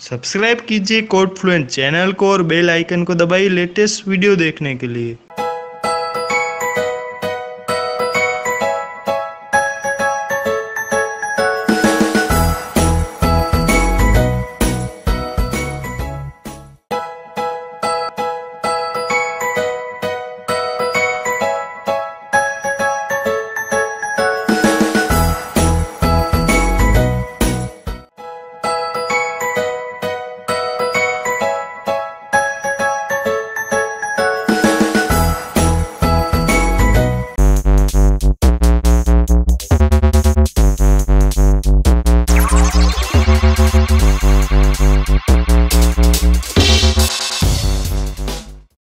Subscribe कीजिए कोडफ्लुएंट channel को और बेल आइकन को दबाइए लेटेस्ट वीडियो देखने के लिए।